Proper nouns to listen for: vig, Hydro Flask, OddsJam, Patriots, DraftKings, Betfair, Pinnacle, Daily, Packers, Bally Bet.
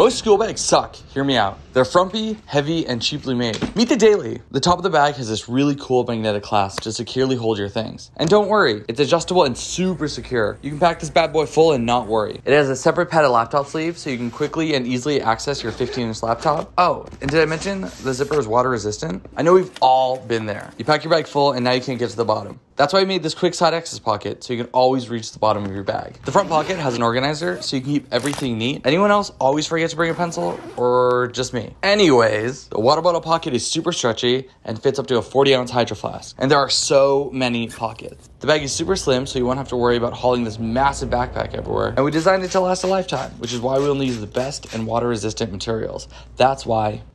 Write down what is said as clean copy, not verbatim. Most school bags suck, hear me out. They're frumpy, heavy, and cheaply made. Meet the Daily. The top of the bag has this really cool magnetic clasp to securely hold your things. And don't worry, it's adjustable and super secure. You can pack this bad boy full and not worry. It has a separate padded laptop sleeve so you can quickly and easily access your 15-inch laptop. Oh, and did I mention the zipper is water resistant? I know we've all been there. You pack your bag full and now you can't get to the bottom. That's why I made this quick side access pocket so you can always reach the bottom of your bag. The front pocket has an organizer so you can keep everything neat. Anyone else always forget to bring a pencil, or just me? Anyways, the water bottle pocket is super stretchy and fits up to a 40-ounce Hydro Flask. And there are so many pockets. The bag is super slim so you won't have to worry about hauling this massive backpack everywhere. And we designed it to last a lifetime, which is why we only use the best and water resistant materials. That's why